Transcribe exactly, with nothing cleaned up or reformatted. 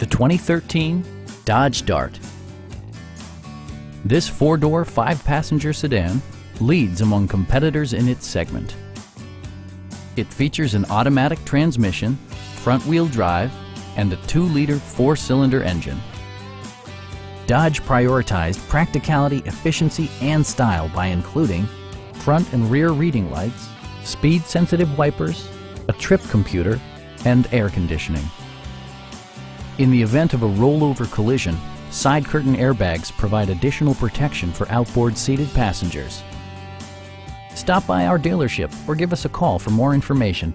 the twenty thirteen Dodge Dart. This four-door, five-passenger sedan leads among competitors in its segment. It features an automatic transmission, front-wheel drive, and a two liter four-cylinder engine. Dodge prioritized practicality, efficiency, and style by including front and rear reading lights, speed-sensitive wipers, a trip computer, and air conditioning. In the event of a rollover collision, side curtain airbags provide additional protection for outboard seated passengers. Stop by our dealership or give us a call for more information.